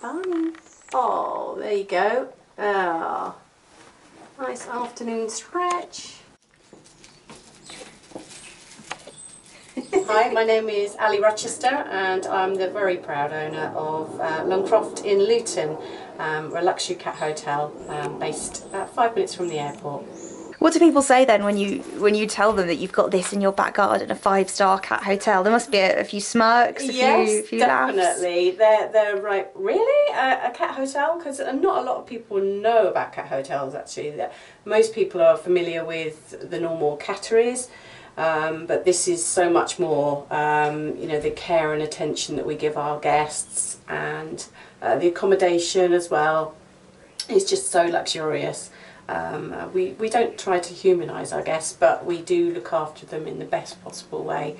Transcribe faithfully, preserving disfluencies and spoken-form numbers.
Bye. Oh, there you go. Oh, nice afternoon stretch. Hi, my name is Ali Rochester and I'm the very proud owner of uh, Longcroft in Luton. Um, we're a luxury cat hotel um, based about five minutes from the airport. What do people say then when you when you tell them that you've got this in your back garden, a five-star cat hotel? There must be a, a few smirks, a yes, few, a few laughs. Yes, definitely. They're, they're right, really? A, a cat hotel? Because not a lot of people know about cat hotels, actually. Most people are familiar with the normal catteries, um, but this is so much more, um, you know, the care and attention that we give our guests and uh, the accommodation as well. It's just so luxurious. Um, we, we don't try to humanise our guests, but we do look after them in the best possible way.